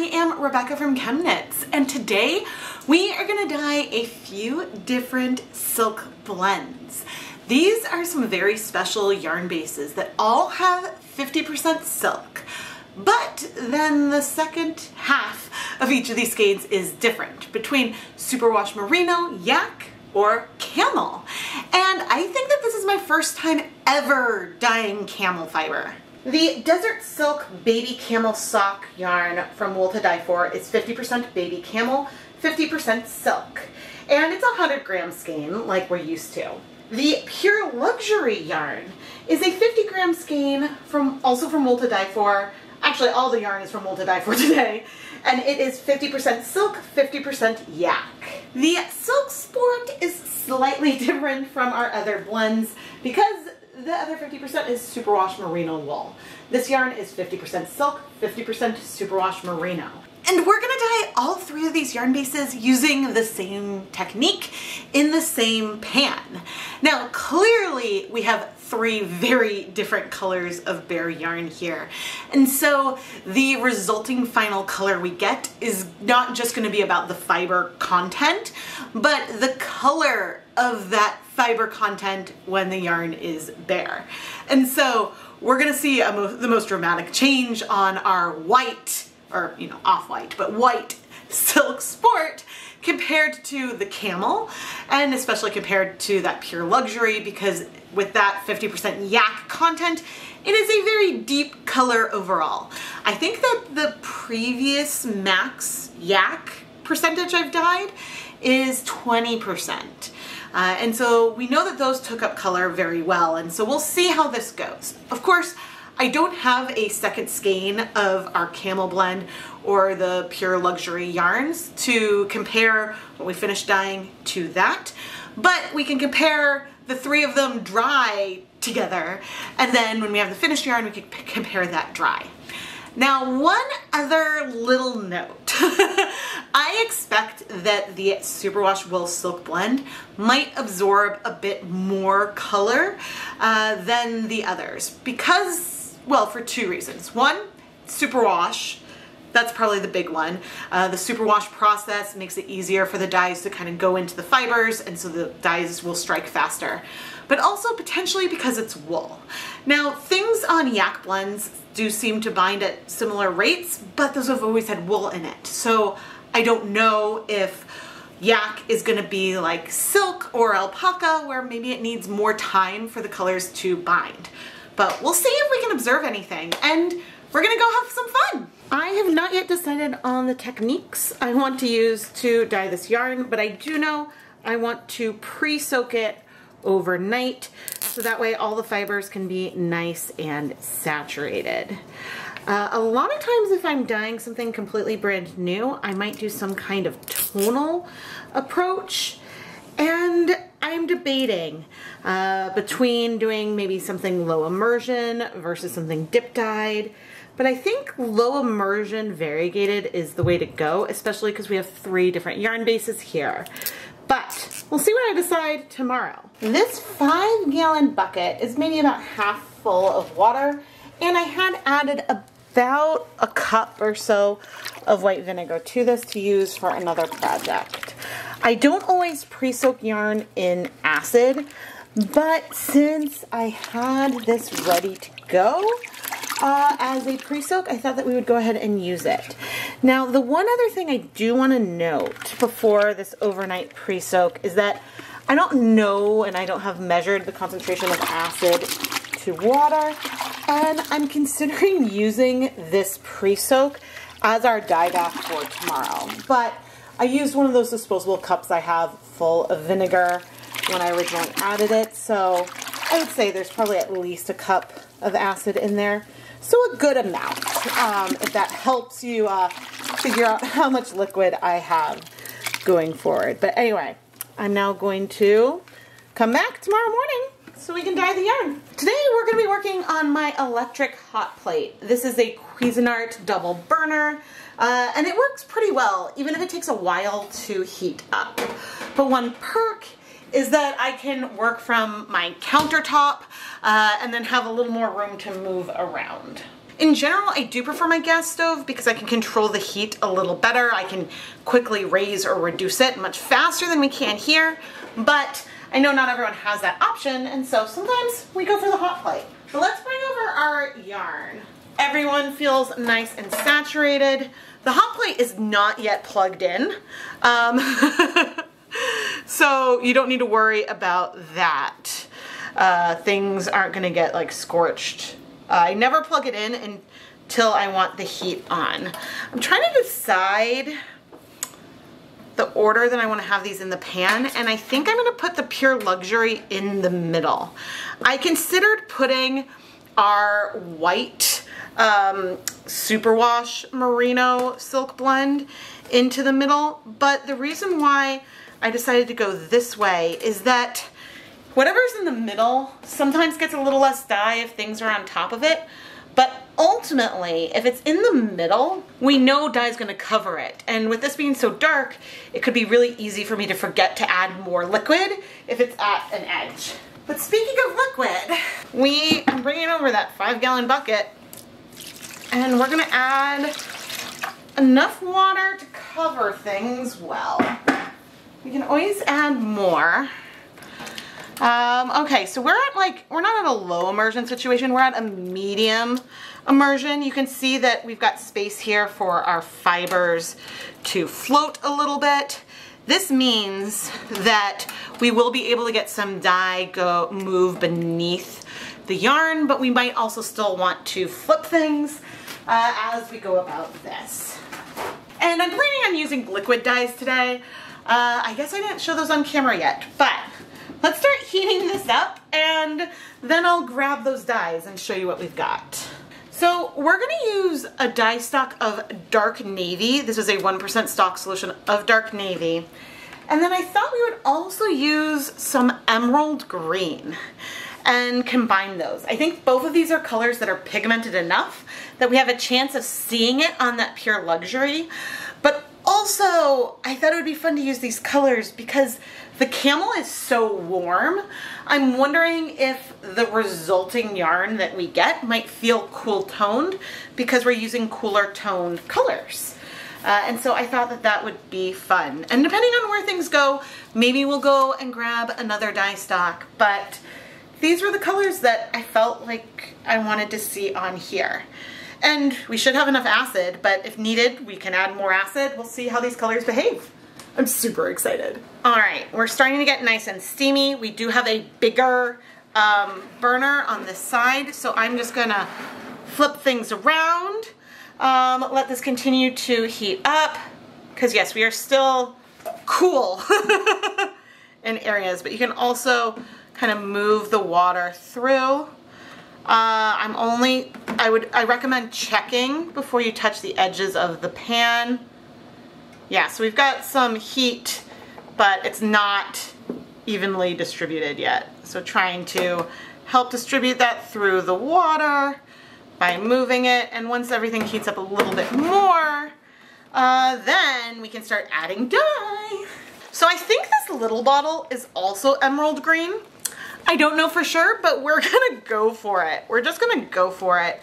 I am Rebecca from ChemKnits, and today we are going to dye a few different silk blends. These are some very special yarn bases that all have 50% silk, but then the second half of each of these skeins is different between Superwash Merino, Yak, or Camel. And I think that this is my first time ever dyeing camel fiber. The Desert Silk Baby Camel Sock yarn from Wool2Dye4 is 50% baby camel, 50% silk, and it's a 100-gram skein like we're used to. The Pure Luxury yarn is a 50-gram skein also from Wool2Dye4. Actually, all the yarn is from Wool2Dye4 today, and it is 50% silk, 50% yak. The Silk Sport is slightly different from our other blends because the other 50% is Superwash Merino wool. This yarn is 50% silk, 50% Superwash Merino. And we're gonna dye all three of these yarn bases using the same technique in the same pan. Now, clearly we have three very different colors of bare yarn here. And so the resulting final color we get is not just gonna be about the fiber content, but the color of that fiber content when the yarn is bare. And so we're gonna see the most dramatic change on our white, or, you know, off-white, but white Silk Sport compared to the camel, and especially compared to that Pure Luxury, because with that 50% yak content, it is a very deep color overall. I think that the previous max yak percentage I've dyed is 20%. And so we know that those took up color very well, and so we'll see how this goes. Of course, I don't have a second skein of our camel blend or the Pure Luxury yarns to compare what we finished dyeing to that, but we can compare the three of them dry together, and then when we have the finished yarn, we can compare that dry. Now, one other little note. I expect that the Superwash Wool Silk Blend might absorb a bit more color than the others because, well, for two reasons. One, superwash. That's probably the big one. The superwash process makes it easier for the dyes to kind of go into the fibers, and so the dyes will strike faster. But also potentially because it's wool. Now, things on yak blends do seem to bind at similar rates, but those have always had wool in it. So I don't know if yak is gonna be like silk or alpaca, where maybe it needs more time for the colors to bind. But we'll see if we can observe anything, and we're gonna go have some fun. I have not yet decided on the techniques I want to use to dye this yarn, but I do know I want to pre-soak it overnight, so that way all the fibers can be nice and saturated. A lot of times if I'm dyeing something completely brand new, I might do some kind of tonal approach, and I'm debating between doing maybe something low immersion versus something dip dyed, but I think low immersion variegated is the way to go, especially because we have three different yarn bases here. But we'll see what I decide tomorrow. This 5-gallon bucket is maybe about half full of water, and I had added about a cup or so of white vinegar to this to use for another project. I don't always pre-soak yarn in acid, but since I had this ready to go as a pre-soak, I thought that we would go ahead and use it. Now, the one other thing I do want to note before this overnight pre-soak is that I don't know, and I don't have measured the concentration of acid to water, and I'm considering using this pre-soak as our dye bath for tomorrow. But I used one of those disposable cups I have full of vinegar when I originally added it, so I would say there's probably at least a cup of acid in there. So a good amount, if that helps you figure out how much liquid I have going forward. But anyway, I'm now going to come back tomorrow morning so we can dye the yarn. Today we're going to be working on my electric hot plate. This is a Cuisinart double burner, and it works pretty well, even if it takes a while to heat up. But one perk is that I can work from my countertop and then have a little more room to move around. In general, I do prefer my gas stove because I can control the heat a little better. I can quickly raise or reduce it much faster than we can here, but I know not everyone has that option, and so sometimes we go for the hot plate. But let's bring over our yarn. Everyone feels nice and saturated. The hot plate is not yet plugged in, so you don't need to worry about that. Things aren't gonna get like scorched. I never plug it in until I want the heat on. I'm trying to decide the order that I want to have these in the pan, and I think I'm going to put the Pure Luxury in the middle. I considered putting our white Superwash Merino Silk Blend into the middle, but the reason why I decided to go this way is that whatever's in the middle sometimes gets a little less dye if things are on top of it, but ultimately, if it's in the middle, we know dye is going to cover it. And with this being so dark, it could be really easy for me to forget to add more liquid if it's at an edge. But speaking of liquid, we are bringing over that 5-gallon bucket, and we're going to add enough water to cover things well. We can always add more. Okay, so we're not at a low immersion situation, we're at a medium immersion. You can see that we've got space here for our fibers to float a little bit. This means that we will be able to get some dye move beneath the yarn, but we might also still want to flip things as we go about this. And I'm planning on using liquid dyes today. I guess I didn't show those on camera yet, but let's start heating this up, and then I'll grab those dyes and show you what we've got. So we're going to use a dye stock of dark navy. This is a 1% stock solution of dark navy. And then I thought we would also use some emerald green and combine those. I think both of these are colors that are pigmented enough that we have a chance of seeing it on that Pure Luxury. But also, I thought it would be fun to use these colors because the camel is so warm. I'm wondering if the resulting yarn that we get might feel cool toned because we're using cooler toned colors. And so I thought that that would be fun. And depending on where things go, maybe we'll go and grab another dye stock, but these were the colors that I felt like I wanted to see on here. And we should have enough acid, but if needed, we can add more acid. We'll see how these colors behave. I'm super excited. All right, we're starting to get nice and steamy. We do have a bigger burner on this side, so I'm just gonna flip things around, let this continue to heat up, because yes, we are still cool in areas, but you can also kind of move the water through. I recommend checking before you touch the edges of the pan. Yeah, so we've got some heat, but it's not evenly distributed yet. So trying to help distribute that through the water by moving it. And once everything heats up a little bit more, then we can start adding dye. So I think this little bottle is also emerald green. I don't know for sure, but we're gonna go for it. We're just gonna go for it.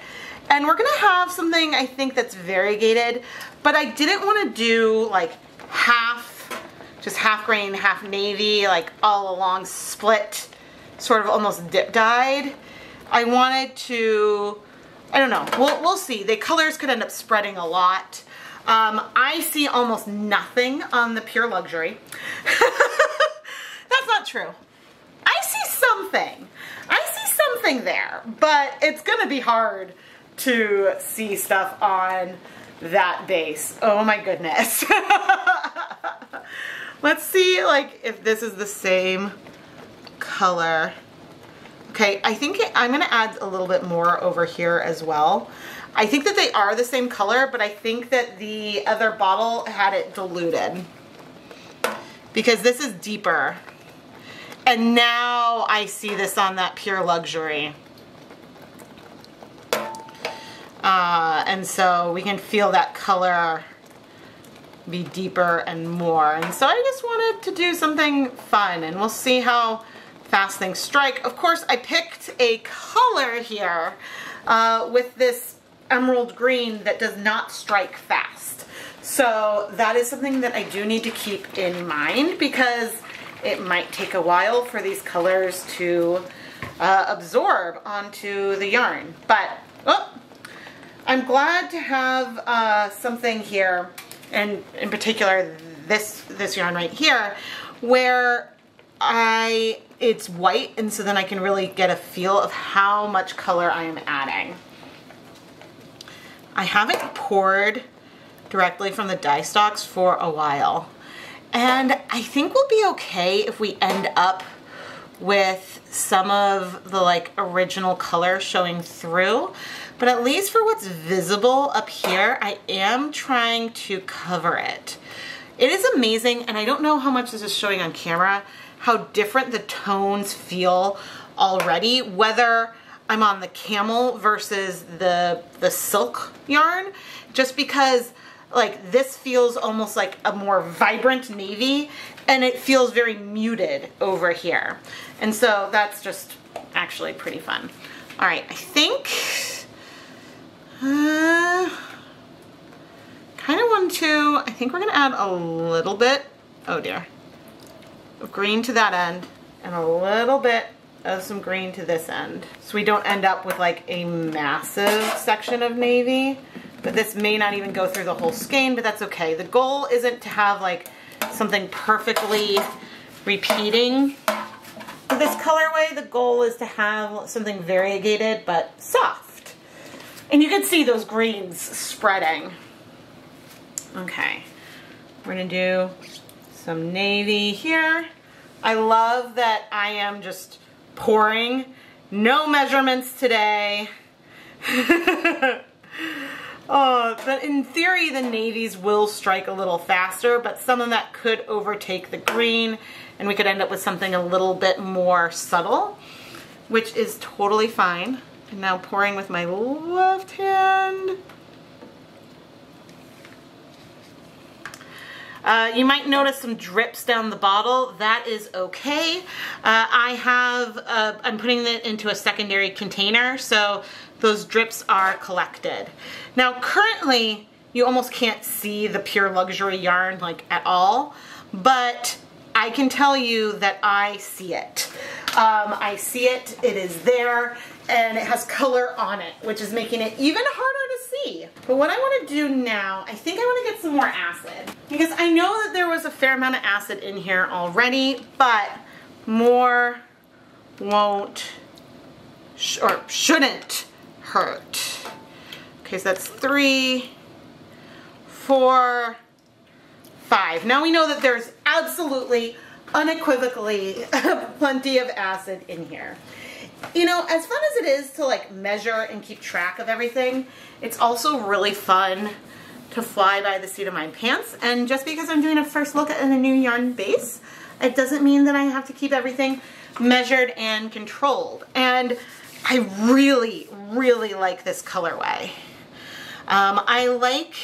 And we're gonna have something I think that's variegated, but I didn't wanna do like half grain, half navy, like all along split, sort of almost dip dyed. I wanted to, I don't know, we'll see. The colors could end up spreading a lot. I see almost nothing on the Pure Luxury. That's not true. I see something there, but it's gonna be hard to see stuff on that base. Oh my goodness. Let's see like if this is the same color. Okay, I think I'm gonna add a little bit more over here as well. I think that they are the same color, but I think that the other bottle had it diluted because this is deeper. And now I see this on that Pure Luxury. And so we can feel that color be deeper and more. And so I just wanted to do something fun, and we'll see how fast things strike. Of course, I picked a color here with this emerald green that does not strike fast. So that is something that I do need to keep in mind, because it might take a while for these colors to absorb onto the yarn. But I'm glad to have something here, and in particular this yarn right here, where it's white, and so then I can really get a feel of how much color I am adding. I haven't poured directly from the dye stocks for a while, and I think we'll be okay if we end up with some of the like original color showing through, but at least for what's visible up here, I am trying to cover it. It is amazing, and I don't know how much this is showing on camera, how different the tones feel already, whether I'm on the camel versus the silk yarn, just because like this feels almost like a more vibrant navy, and it feels very muted over here. And so that's just actually pretty fun. All right, I think, kind of want to, I think we're gonna add a little bit, oh dear, of green to that end, and a little bit of some green to this end, so we don't end up with like a massive section of navy. But this may not even go through the whole skein, but that's okay. The goal isn't to have like something perfectly repeating this colorway. The goal is to have something variegated but soft. And you can see those greens spreading. Okay, we're gonna do some navy here. I love that I am just pouring. No measurements today. Oh, but in theory, the navies will strike a little faster, but some of that could overtake the green, and we could end up with something a little bit more subtle, which is totally fine. And now pouring with my left hand. You might notice some drips down the bottle. That is okay. I'm putting it into a secondary container, so those drips are collected. Now currently, you almost can't see the Pure Luxury yarn like at all, but I can tell you that I see it. I see it, it is there, and it has color on it, which is making it even harder to see. But what I want to do now, I think I want to get some more acid, because I know that there was a fair amount of acid in here already, but more won't or shouldn't hurt. Okay, so that's 3, 4, 5. Now we know that there's absolutely, unequivocally plenty of acid in here. You know, as fun as it is to like measure and keep track of everything, it's also really fun to fly by the seat of my pants. And just because I'm doing a first look at a new yarn base, it doesn't mean that I have to keep everything measured and controlled. And I really, really like this colorway. I like,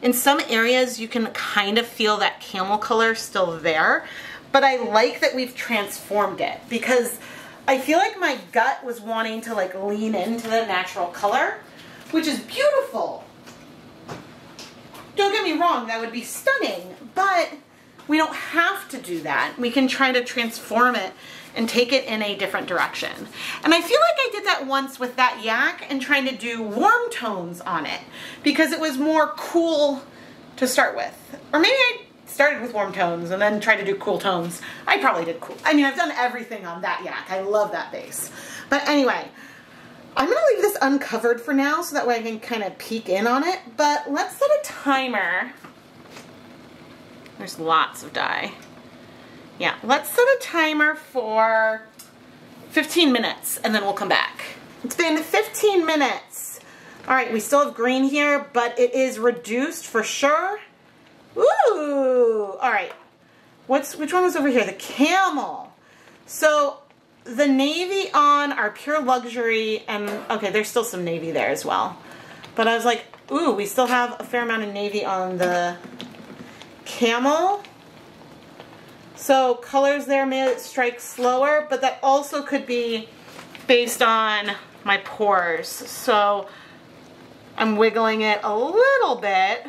in some areas you can kind of feel that camel color still there, but I like that we've transformed it, because I feel like my gut was wanting to like lean into the natural color, which is beautiful. Don't get me wrong, that would be stunning, but we don't have to do that. We can try to transform it and take it in a different direction. And I feel like I did that once with that yak and trying to do warm tones on it, because it was more cool to start with. Or maybe I started with warm tones and then tried to do cool tones. I probably did cool. I mean, I've done everything on that yak. I love that base. But anyway, I'm gonna leave this uncovered for now so that way I can kind of peek in on it, but let's set a timer. There's lots of dye. Yeah, let's set a timer for 15 minutes and then we'll come back. It's been 15 minutes. All right, we still have green here, but it is reduced for sure. Ooh, all right. Which one was over here? The camel. So the navy on our Pure Luxury, and okay, there's still some navy there as well. But I was like, ooh, we still have a fair amount of navy on the camel. So colors there may strike slower, but that also could be based on my pores. So I'm wiggling it a little bit.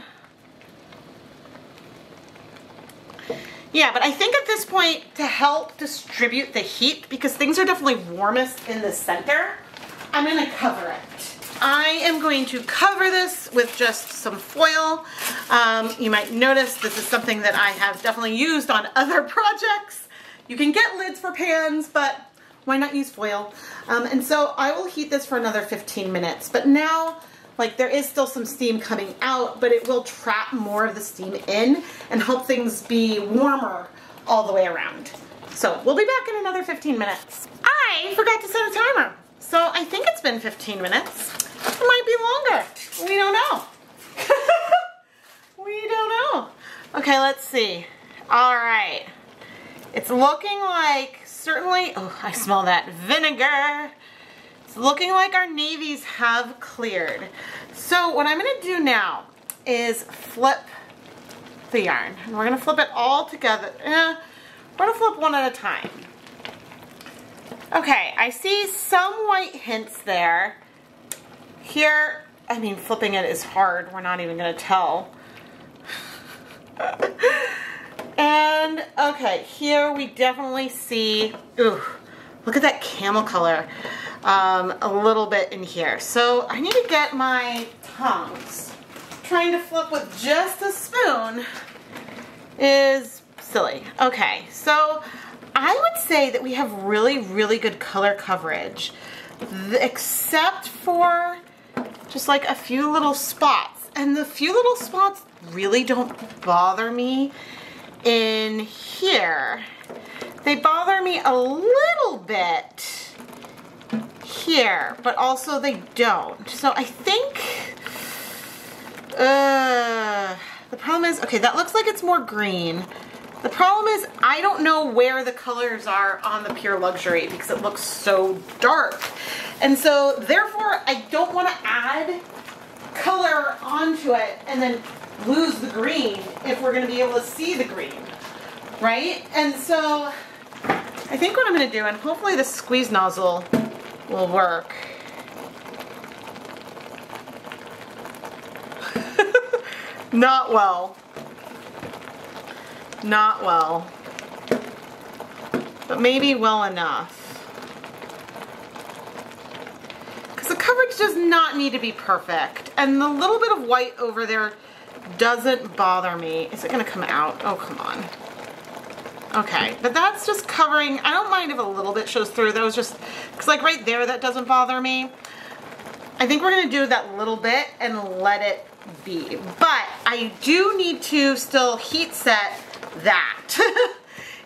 Yeah, but I think at this point, to help distribute the heat, because things are definitely warmest in the center, I'm gonna cover it. I am going to cover this with just some foil. You might notice this is something that I have definitely used on other projects. You can get lids for pans, but why not use foil? And so I will heat this for another 15 minutes, but now, like, there is still some steam coming out, but it will trap more of the steam in and help things be warmer all the way around. So we'll be back in another 15 minutes. I forgot to set a timer, so I think it's been 15 minutes. It might be longer. We don't know. We don't know. Okay, let's see. All right. It's looking like, certainly, oh, I smell that vinegar. Looking like our navies have cleared. So what I'm gonna do now is flip the yarn. And we're gonna flip it all together. We're gonna flip one at a time. Okay, I see some white hints there. Here, I mean, flipping it is hard. We're not even gonna tell. And okay, here we definitely see, ooh, look at that camel color. A little bit in here. So I need to get my tongs. Trying to flip with just a spoon is silly. Okay, so I would say that we have really, really good color coverage, except for just like a few little spots. And the few little spots really don't bother me in here. They bother me a little bit here, but also they don't. So I think the problem is, okay, that looks like it's more green. The problem is I don't know where the colors are on the Pure Luxury because it looks so dark. And so therefore I don't want to add color onto it and then lose the green if we're going to be able to see the green, right? And so I think what I'm going to do, and hopefully the squeeze nozzle will work. Not well. Not well. But maybe well enough. Because the coverage does not need to be perfect. And the little bit of white over there doesn't bother me. Is it going to come out? Oh, come on. Okay, but that's just covering. I don't mind if a little bit shows through. That was just, because like right there, that doesn't bother me. I think we're gonna do that little bit and let it be. But I do need to still heat set that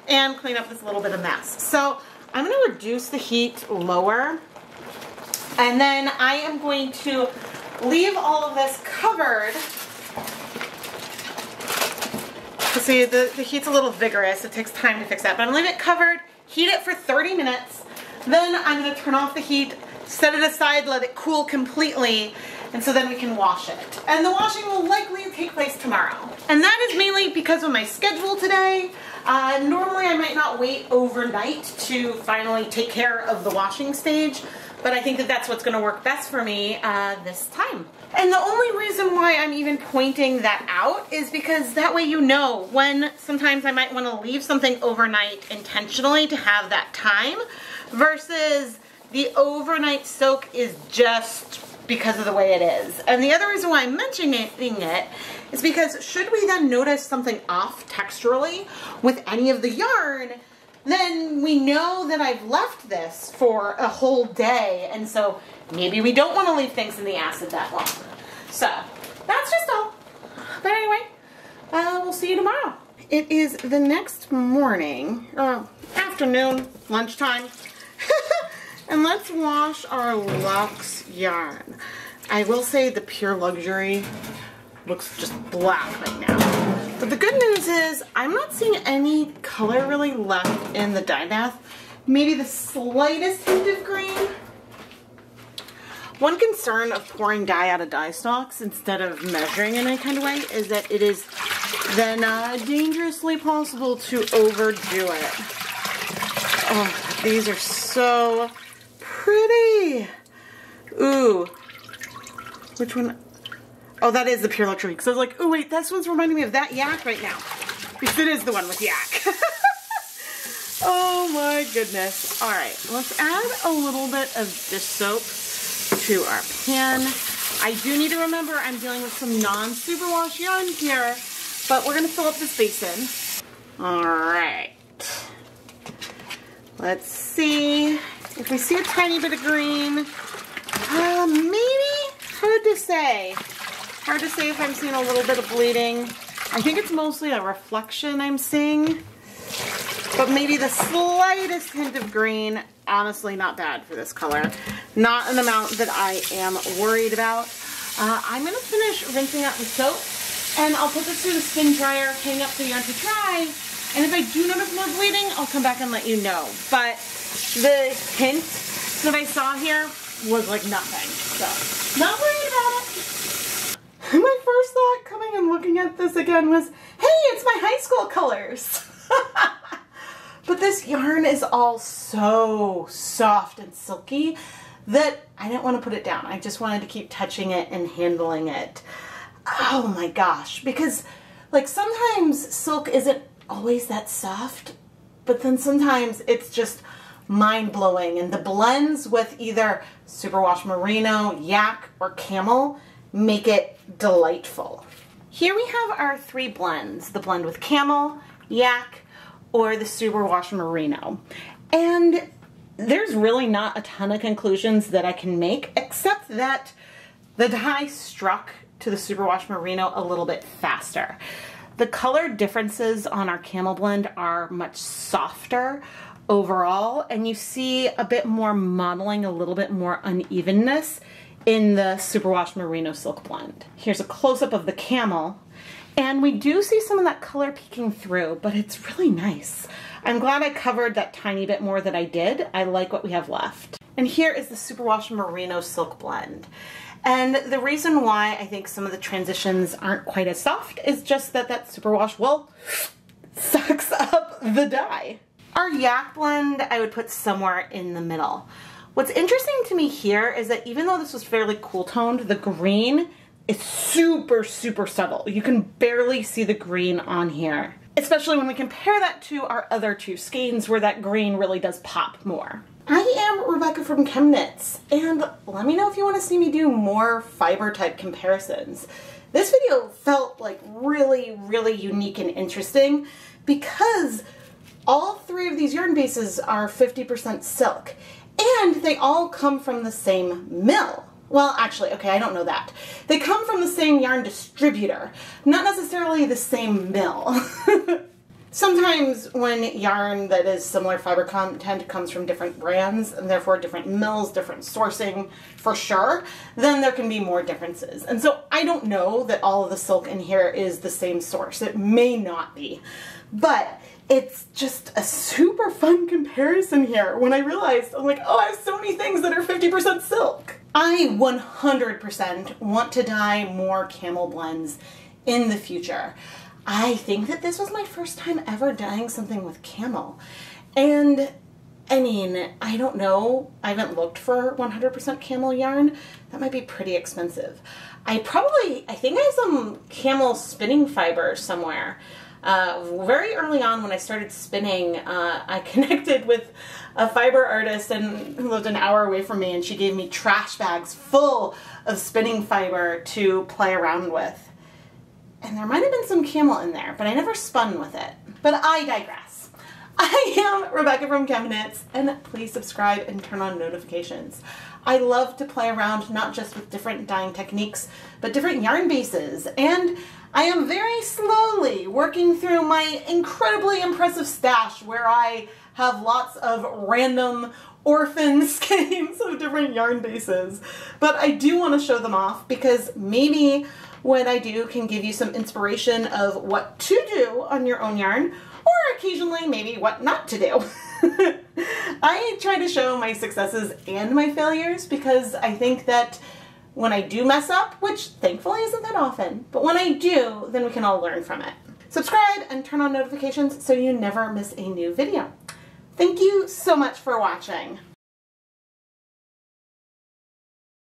and clean up this little bit of mess. So I'm gonna reduce the heat lower. And then I am going to leave all of this covered. See, the heat's a little vigorous. It takes time to fix that, but I'm gonna leave it covered, heat it for 30 minutes. Then I'm gonna turn off the heat, set it aside, let it cool completely, and so then we can wash it. And the washing will likely take place tomorrow. And that is mainly because of my schedule today. Normally I might not wait overnight to finally take care of the washing stage, but I think that that's what's gonna work best for me this time. And the only reason why I'm even pointing that out is because that way you know when sometimes I might wanna leave something overnight intentionally to have that time versus the overnight soak is just because of the way it is. And the other reason why I'm mentioning it is because should we then notice something off texturally with any of the yarn, then we know that I've left this for a whole day, and so maybe we don't want to leave things in the acid that long. So that's just all. But anyway, we'll see you tomorrow. It is the next morning, afternoon, lunchtime, and let's wash our Luxe yarn. I will say the Pure Luxury looks just black right now. But the good news is I'm not seeing any color really left in the dye bath. Maybe the slightest hint of green. One concern of pouring dye out of dye stalks instead of measuring in any kind of way is that it is then dangerously possible to overdo it. Oh, these are so pretty. Ooh, which one? Oh, that is the Pure Luxury, because I was like, oh wait, this one's reminding me of that Yak right now. Because it is the one with Yak. Oh my goodness. All right, let's add a little bit of dish soap to our pan. I do need to remember I'm dealing with some non-superwash yarn here, but we're gonna fill up this basin. All right. Let's see if we see a tiny bit of green. Maybe, hard to say. Hard to say if I'm seeing a little bit of bleeding. I think it's mostly a reflection I'm seeing, but maybe the slightest hint of green. Honestly, not bad for this color. Not an amount that I am worried about. I'm gonna finish rinsing out the soap, and I'll put this through the spin dryer, hang up the yarn to dry, and if I do notice more bleeding, I'll come back and let you know. But the hint that I saw here was like nothing, so not worried about it. My first thought coming and looking at this again was, hey, it's my high school colors. But this yarn is all so soft and silky that I didn't want to put it down. I just wanted to keep touching it and handling it. Oh my gosh, because like sometimes silk isn't always that soft, but then sometimes it's just mind-blowing, and the blends with either Superwash Merino, Yak, or Camel make it delightful. Here we have our three blends, the blend with Camel, Yak, or the Superwash Merino. And there's really not a ton of conclusions that I can make, except that the dye struck to the Superwash Merino a little bit faster. The color differences on our Camel blend are much softer overall, and you see a bit more mottling, a little bit more unevenness in the Superwash Merino Silk blend. Here's a close-up of the Camel, and we do see some of that color peeking through, but it's really nice. I'm glad I covered that tiny bit more that I did. I like what we have left. And here is the Superwash Merino Silk blend. And the reason why I think some of the transitions aren't quite as soft is just that superwash wool sucks up the dye. Our Yak blend I would put somewhere in the middle. What's interesting to me here is that even though this was fairly cool toned, the green is super, super subtle. You can barely see the green on here, especially when we compare that to our other two skeins where that green really does pop more. I am Rebecca from ChemKnits, and let me know if you want to see me do more fiber type comparisons. This video felt like really, really unique and interesting because all three of these yarn bases are 50% silk, and they all come from the same mill. Well, actually, okay, I don't know that. They come from the same yarn distributor, not necessarily the same mill. Sometimes when yarn that is similar fiber content comes from different brands and therefore different mills, different sourcing for sure, then there can be more differences. And so I don't know that all of the silk in here is the same source. It may not be, but it's just a super fun comparison here. When I realized, I'm like, oh, I have so many things that are 50% silk. I 100% want to dye more Camel blends in the future. I think that this was my first time ever dyeing something with Camel. And I mean, I don't know, I haven't looked for 100% Camel yarn. That might be pretty expensive. I think I have some Camel spinning fiber somewhere. Very early on when I started spinning, I connected with a fiber artist who lived an hour away from me, and she gave me trash bags full of spinning fiber to play around with. And there might have been some Camel in there, but I never spun with it. But I digress. I am Rebecca from ChemKnits, and please subscribe and turn on notifications. I love to play around not just with different dyeing techniques, but different yarn bases. And I am very slowly working through my incredibly impressive stash where I have lots of random orphan skeins of different yarn bases. But I do want to show them off because maybe what I do can give you some inspiration of what to do on your own yarn, or occasionally maybe what not to do. I try to show my successes and my failures because I think that when I do mess up, which thankfully isn't that often, but when I do, then we can all learn from it. Subscribe and turn on notifications so you never miss a new video. Thank you so much for watching.